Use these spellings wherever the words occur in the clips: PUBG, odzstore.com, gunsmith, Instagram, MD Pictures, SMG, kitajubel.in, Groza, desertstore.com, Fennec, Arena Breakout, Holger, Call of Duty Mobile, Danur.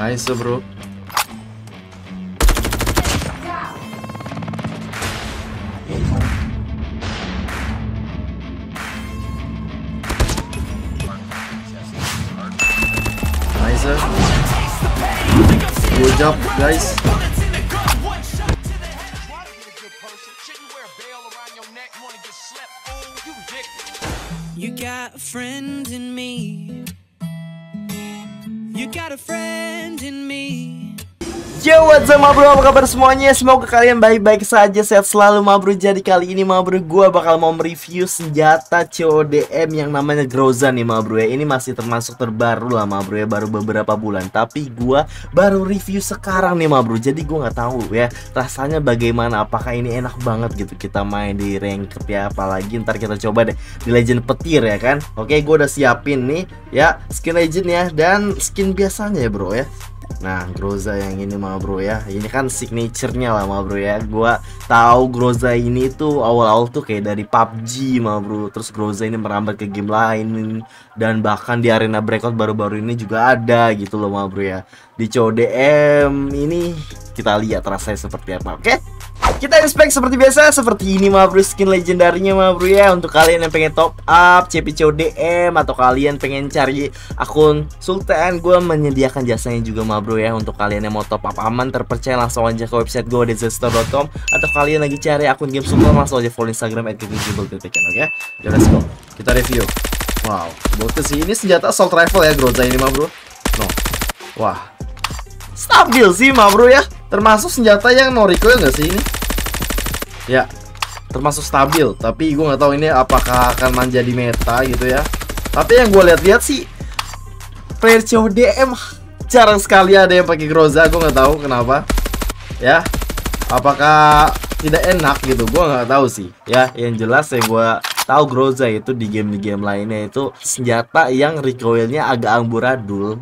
Scheiße, Bro. Scheiße. Good job, guys. You got a friend in me. You got a friend in me. Yo, what's up, Mabro? Apa kabar semuanya? Semoga kalian baik-baik saja, sehat selalu, Mabro. Jadi kali ini, Mabro, gua bakal mau mereview senjata CODM yang namanya Groza nih, Mabro ya. Ini masih termasuk terbaru lah, Mabro ya, baru beberapa bulan. Tapi gua baru review sekarang nih, Mabro. Jadi gua nggak tahu ya rasanya bagaimana, apakah ini enak banget gitu kita main di ranked ya, apalagi ntar kita coba deh di legend petir ya kan. Oke, gua udah siapin nih ya skin legend ya dan skin biasanya ya, Bro ya. Nah, Groza yang ini, Mabro ya. Ini kan signature-nya lah, Mabro ya. Gua tahu Groza ini tuh awal-awal tuh kayak dari PUBG, Mabro. Terus Groza ini merambat ke game lain dan bahkan di Arena Breakout baru-baru ini juga ada gitu loh, Mabro ya. Di CODM ini kita lihat rasanya seperti apa, oke? Kita inspect seperti biasa, seperti ini, Mabro, skin legendarinya, Mabro ya. Untuk kalian yang pengen top up CP CODM atau kalian pengen cari akun Sultan, gue menyediakan jasanya juga, Mabro ya. Untuk kalian yang mau top up aman, terpercaya, langsung aja ke website gue, desertstore.com. Atau kalian lagi cari akun game Sultan, langsung aja follow Instagram @kitajubel.in, oke? Yuk, let's go, kita review. Wow, bagus sih, ini senjata assault rifle ya, Groza ini, Mabro. Noh, wah, stabil sih, Mabro ya. Termasuk senjata yang no recoil nggak sih ini? Ya, termasuk stabil. Tapi gue nggak tahu ini apakah akan menjadi meta gitu ya. Tapi yang gue lihat-lihat sih, player CODM jarang sekali ada yang pakai Groza. Gue nggak tahu kenapa. Ya, apakah tidak enak gitu? Gue nggak tahu sih. Ya, yang jelas ya gue tahu Groza itu di game-game lainnya itu senjata yang recoilnya agak amburadul.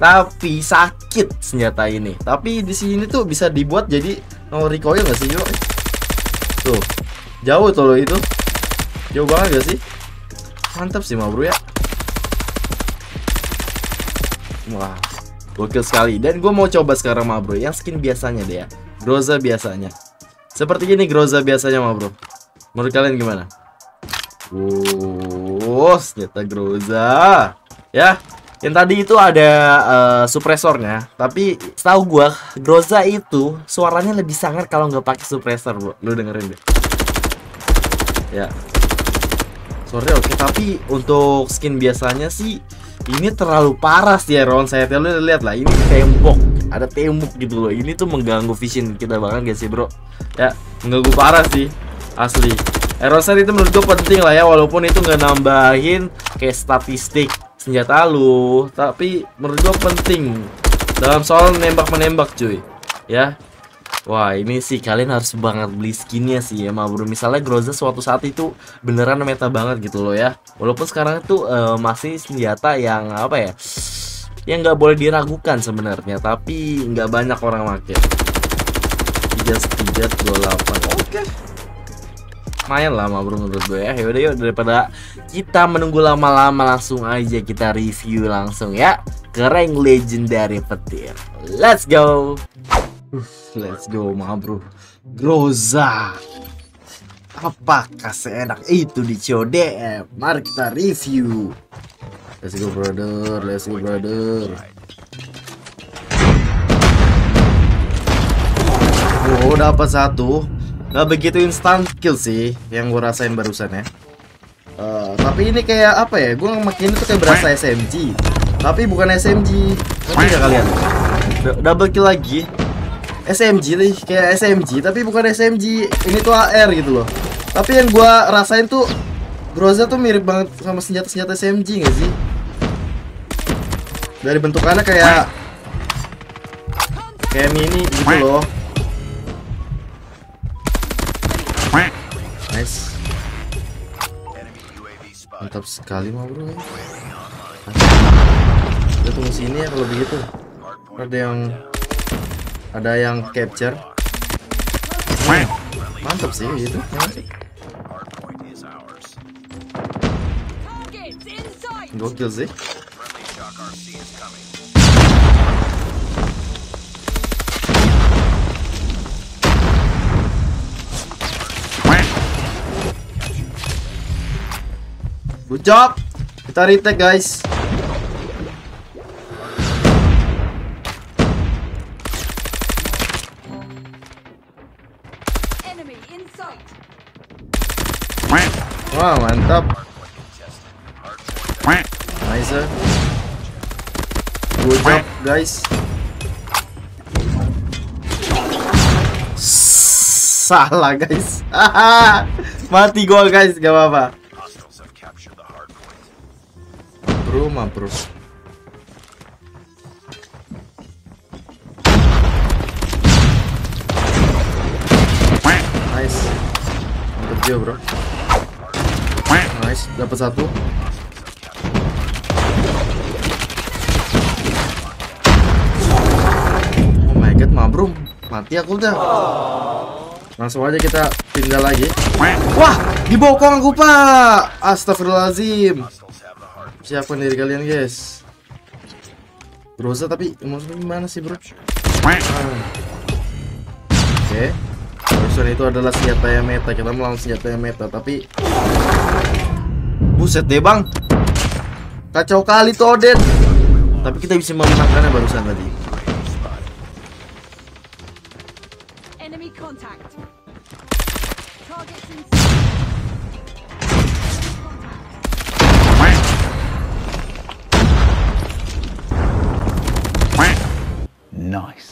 Tapi sakit senjata ini. Tapi di sini tuh bisa dibuat jadi no recoil nggak sih, Yo? Tuh, jauh tuh lo itu. Jauh banget gak sih? Mantap sih, Mabro ya. Wah, gokil sekali. Dan gue mau coba sekarang, Mabro, yang skin biasanya deh ya, Groza biasanya. Seperti ini Groza biasanya, Mabro. Menurut kalian gimana? Wow, senjata Groza. Ya, yang tadi itu ada supresornya, tapi setahu gua Groza itu suaranya lebih sangar kalau nggak pakai supresor, Bro. Lu dengerin deh. Ya. Suaranya oke, tapi untuk skin biasanya sih ini terlalu parah sih ya, Ron. Saya lu lihat lah, ini tembok, ada tembok gitu loh. Ini tuh mengganggu vision kita banget gak sih, Bro? Ya, mengganggu parah sih. Asli. Erosar itu menurut gua penting lah ya, walaupun itu nggak nambahin kayak statistik senjata lu, tapi menurut gue penting dalam soal menembak-menembak, cuy. Ya, wah, ini sih kalian harus banget beli skinnya sih ya, Mabro. Misalnya Groza suatu saat itu beneran meta banget gitu loh ya. Walaupun sekarang itu masih senjata yang apa ya, yang nggak boleh diragukan sebenarnya, tapi nggak banyak orang pakai. 328, oke. Main lah, Mabro, menurut gue ya. Yaudah, yuk, daripada kita menunggu lama-lama, langsung aja kita review langsung ya ke rank legendary petir. Let's go. Let's go, Mabro. Groza, apakah seenak itu di CODM? Mari kita review. Let's go, brother. Let's go, brother. Oh, dapat satu. Gak begitu instant kill sih yang gue rasain barusan ya. Tapi ini kayak apa ya, gue makin itu kayak berasa SMG, tapi bukan SMG. Ngerti gak kalian? Double kill lagi. SMG nih, kayak SMG tapi bukan SMG. Ini tuh AR gitu loh. Tapi yang gue rasain tuh Groza tuh mirip banget sama senjata-senjata SMG gak sih? Dari bentukannya kayak kayak mini gitu loh. Nice. Mantap sekali, Mabro. Kita tunggu sini ya kalau begitu. Ada yang capture. Mantap sih gitu. Gokil sih. Good job. Kita retake, guys. Wah, mantap. Nice. Good job, guys. Salah, guys. Mati gol, guys. Gak apa-apa. Rumah, bro. Nice. Mantap juga, bro. Nice, dapat satu. Oh my god, mabrum. Mati aku udah. Langsung aja kita tinggal lagi. Wah, dibokong aku, Pak. Astagfirullahaladzim. Siapkan diri kalian, guys. Broza tapi maksudnya gimana sih, bro? Oke. Barusan itu adalah senjata yang meta. Kita melawan senjata yang meta, tapi buset deh, bang. Kacau kali tuh Oden. Tapi kita bisa memenangkannya barusan tadi. Nice.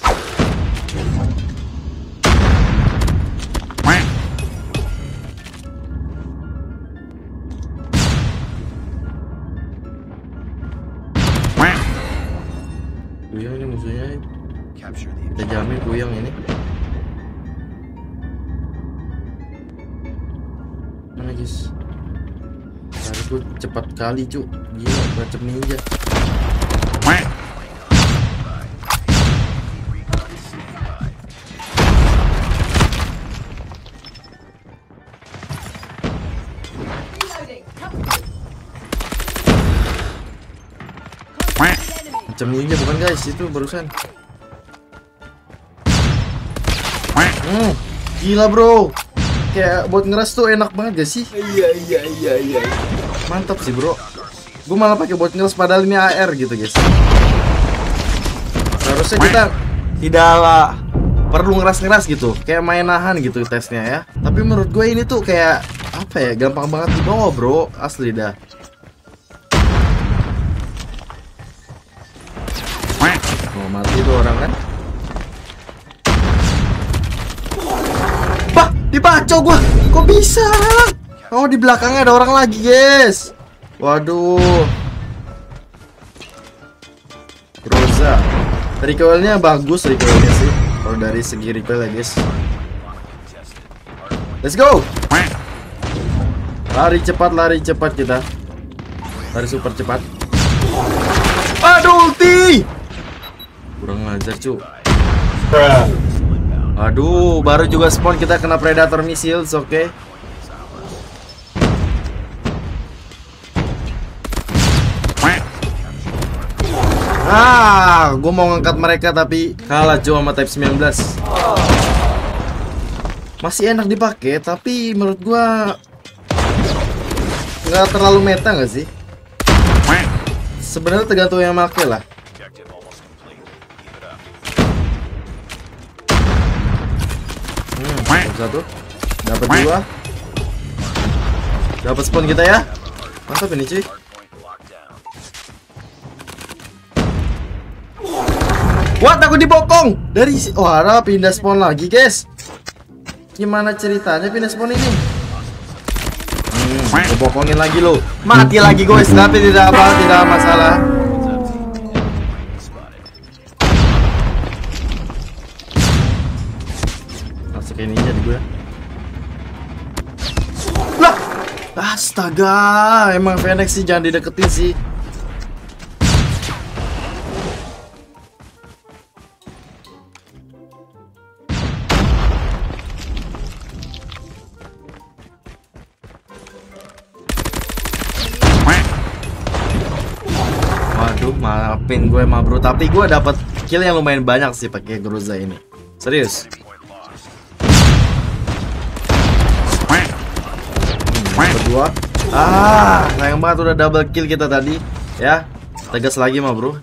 Kuyang ini musuhnya, kita jamin kuyang ini. Mana guys? Tadi tuh cepat kali, cu. Gila, macam ninja. Macam ninja bukan, guys, itu barusan. Gila, bro. Kayak buat ngeras tuh enak banget gak sih? Iya. Mantap sih, bro. Gue malah pakai buat ngeras padahal ini AR gitu, guys. Harusnya kita tidak perlu ngeras-ngeras gitu. Kayak main nahan gitu tesnya ya. Tapi menurut gue ini tuh kayak apa ya? Gampang banget dibawa, bro. Asli dah. Mati tuh orang kan. Bah, dibacok gua. Kok bisa? Oh, di belakangnya ada orang lagi, guys. Waduh. Rosa. Recoilnya bagus, recoilnya sih. Kalau dari segi recoil ya, guys. Let's go. Lari cepat kita. Lari super cepat. Aduh, ulti. Kurang ngajar, cu. Aduh, baru juga spawn kita kena predator missiles, oke. Ah, gue mau ngangkat mereka tapi kalah, cu, sama type 19. Masih enak dipakai, tapi menurut gua nggak terlalu meta nggak sih? Sebenarnya tergantung yang make lah. Satu, dapat dua, dapat spawn kita ya. Mantap ini, cuy. What, aku dibokong dari si Ohara. Pindah spawn lagi, guys. Gimana ceritanya pindah spawn ini? Dibokongin lagi lo. Mati lagi, guys. Tapi tidak apa, tidak masalah. Ininya di gue. Lah, astaga, emang Fennec sih jangan dideketin sih. Waduh, maafin gue, bro, tapi gue dapat kill yang lumayan banyak sih pakai Groza ini. Serius. Kedua, Ah, sayang banget udah double kill kita tadi. Ya, tegas lagi mah bro.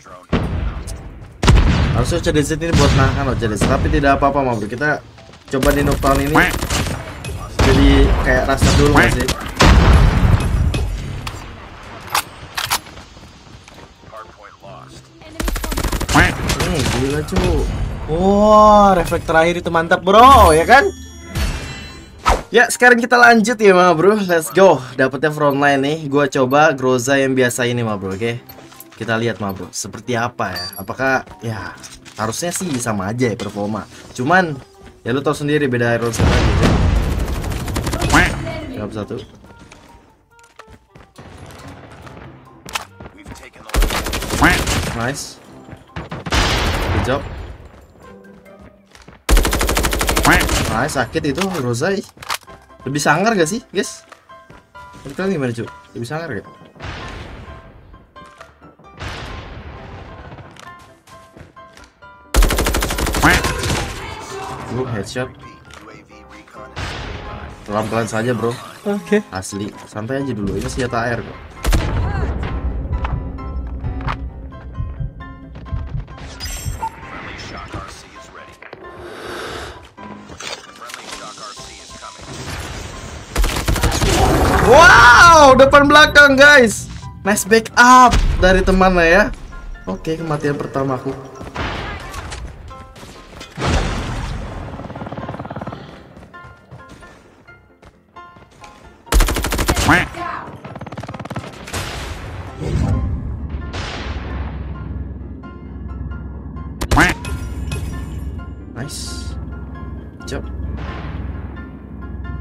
Harusnya CDZ ini buat nahan loh CDZ. Tapi tidak apa-apa mah bro. Kita coba di knockdown ini. Jadi kayak rasa dulu gak sih? Gila cu. Wah, refleks terakhir itu mantap bro, ya kan? Ya, sekarang kita lanjut ya, ma bro. Let's go. Dapatnya frontline nih. Gua coba Groza yang biasa ini, ma bro. Oke. Kita lihat, ma bro. Seperti apa ya? Apakah ya harusnya sih sama aja ya performa. Cuman ya lu tau sendiri beda hero sama gitu. Jawab satu. Nice. Good job. Nice, sakit itu Groza. Lebih sangar gak sih, guys? Kita gimana, cu? Lebih sangar gak? Headshot. Pelan-pelan saja, bro. Oke. Okay. Asli, santai aja dulu. Ini senjata air, kok. Wow, depan belakang guys. Nice backup dari teman lah ya. Oke, kematian pertama aku. Nice. Jep.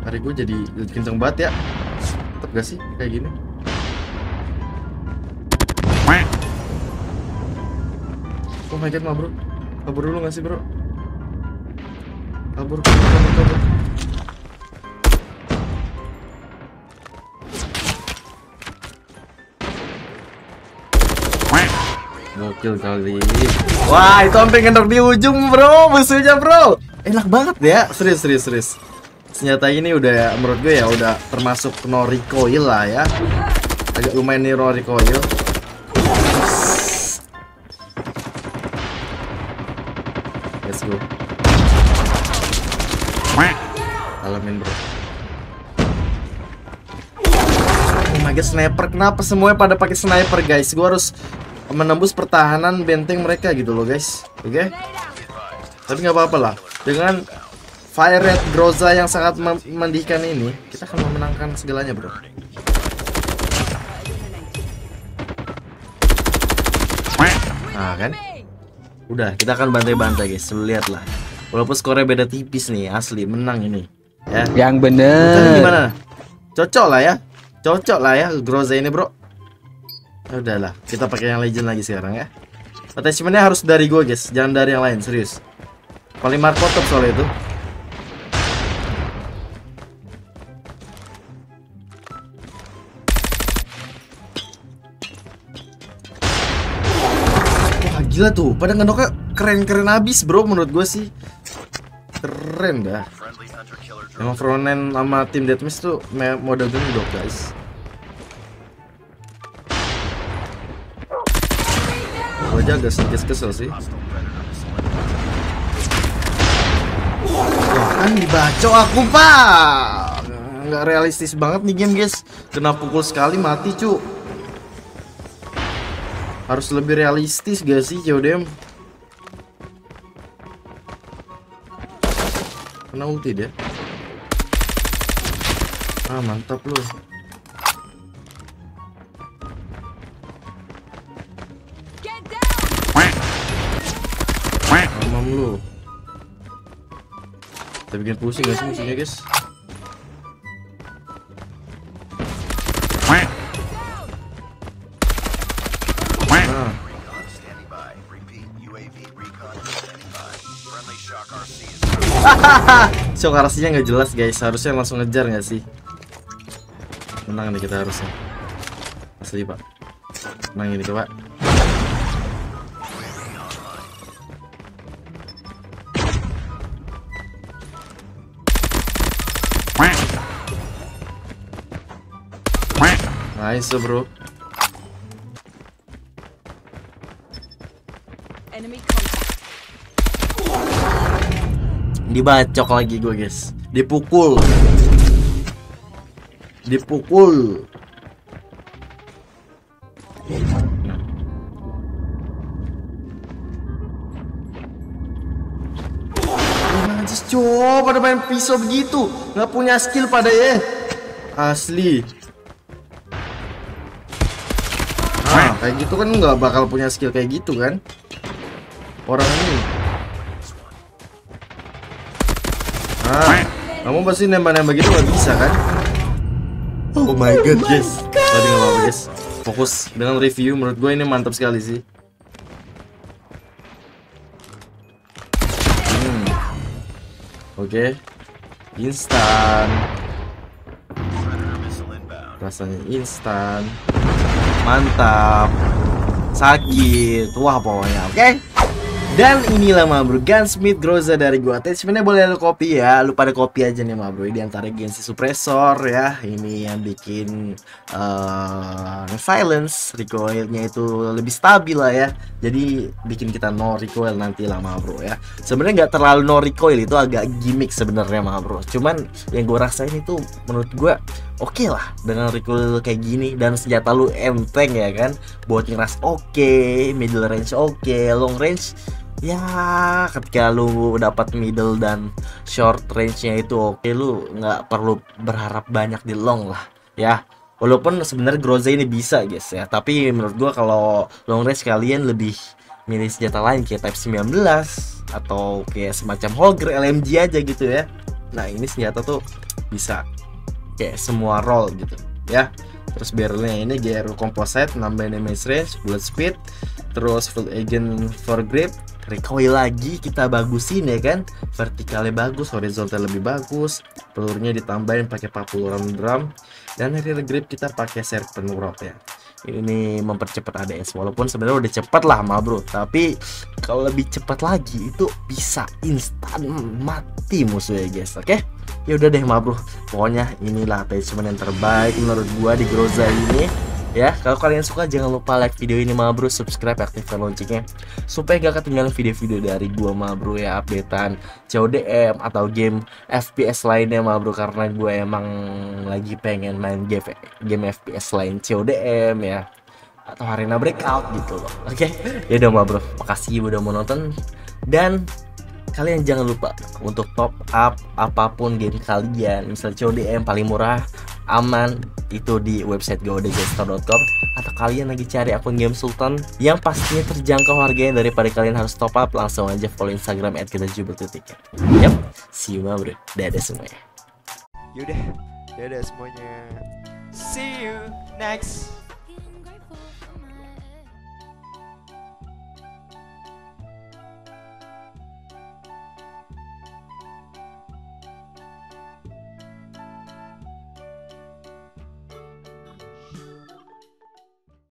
Hari gue jadi kenceng banget ya. Gak sih kayak gini. Oh my god, ma bro. Kabur dulu gak sih, bro? Kabur. Gokil kali. Wah, itu sampai ngendor di ujung, bro. Musuhnya, bro. Enak banget ya. Serius. Senjata ini udah menurut gue ya udah termasuk no recoil lah ya. Agak lumayan nih no recoil. Let's go. Alamin bro. Oh my god, sniper. Kenapa semuanya pada pakai sniper guys? Gue harus menembus pertahanan benteng mereka gitu loh guys. Oke? Tapi nggak apa-apa lah. Dengan fire rate Groza yang sangat mendidihkan ini, kita akan memenangkan segalanya, bro. Nah, kan? Udah, kita akan bantai-bantai, guys. Lihatlah. Walaupun skornya beda tipis nih, asli menang ini. Ya. Yang bener. Gimana? Cocok lah ya Groza ini, bro. Udahlah, kita pakai yang legend lagi sekarang ya. Attachmentnya harus dari gue, guys. Jangan dari yang lain, serius. Paling markotop soalnya itu. Gila tuh, pada ngendoknya keren-keren abis bro, menurut gue sih. Keren dah. Emang frontline sama tim deathmatch tuh model gendok guys. Gue aja agak sedikit kesel sih. Wah kan dibacok aku pak. Nggak realistis banget nih game guys. Kena pukul sekali mati cu. Harus lebih realistis gak sih, CODM? Kena ulti deh. Ah, mantap lu. Mamam lu. Kita bikin pusing gak sih musuhnya, guys? Shock RC-nya nggak jelas guys, harusnya langsung ngejar nggak sih? Menang nih kita harusnya. Asli pak, menang ini coba. Nice, bro. Dibacok lagi gue, guys. Dipukul. Dipukul. Coba pada main pisau begitu, nggak punya skill pada ya, asli. Nah, kayak gitu kan nggak bakal punya skill kayak gitu kan, orang ini. Nah, kamu pasti nembak-nembak gitu nggak bisa kan? Oh my god, guys. Tadi nggak apa-apa, guys. Fokus dengan review, menurut gue ini mantap sekali sih. Oke, instan. Rasanya instan, mantap, sakit, wah pokoknya. Oke. Dan inilah Mabro, Gunsmith Groza dari gua. Attachmentnya boleh lu copy ya, lu pada copy aja nih Mabro. Di antara Gensi Suppressor ya, ini yang bikin silence, recoilnya itu lebih stabil lah ya. Jadi bikin kita no recoil nanti lah Mabro ya. Sebenarnya nggak terlalu no recoil, itu agak gimmick sebenarnya Mabro. Cuman yang gua rasain itu menurut gua oke lah dengan recoil kayak gini, dan senjata lu enteng ya kan. Botting rush oke, middle range oke, long range ya ketika lu dapat middle dan short range-nya itu oke, lu nggak perlu berharap banyak di long lah ya. Walaupun sebenarnya Groza ini bisa guys ya, tapi menurut gua kalau long range kalian lebih milih senjata lain kayak Type 19 atau kayak semacam Holger LMG aja gitu ya. Nah, ini senjata tuh bisa kayak semua roll gitu ya. Terus barrelnya ini GRU composite, nambahin damage range, bullet speed, terus full agent foregrip. Recoil lagi kita bagusin ya kan, vertikalnya bagus, horizontal lebih bagus, pelurunya ditambahin pakai peluruan drum, dan rear grip kita pakai serpent rod ya. Ini mempercepat ADS, walaupun sebenarnya udah cepet lah Mabro, tapi kalau lebih cepat lagi itu bisa instan mati musuhnya guys. Oke, ya udah deh Mabro, pokoknya inilah attachment yang terbaik menurut gua di Groza ini. Ya, kalau kalian suka jangan lupa like video ini Mabro, subscribe, aktifkan loncengnya supaya gak ketinggalan video-video dari gua Mabro ya, updatean CODM atau game FPS lainnya Mabro, karena gua emang lagi pengen main game FPS lain CODM ya atau Arena Breakout gitu loh. Oke, ya udah Mabro, makasih udah mau nonton, dan kalian jangan lupa untuk top up apapun game kalian. Misal CODM paling murah, aman, itu di website odzstore.com. Atau kalian lagi cari akun game Sultan yang pastinya terjangkau harganya, daripada kalian harus top up, langsung aja follow Instagram @kitajubel.in. Yap, see you Mabro. Dadah semuanya. Yaudah, dadah semuanya. See you next.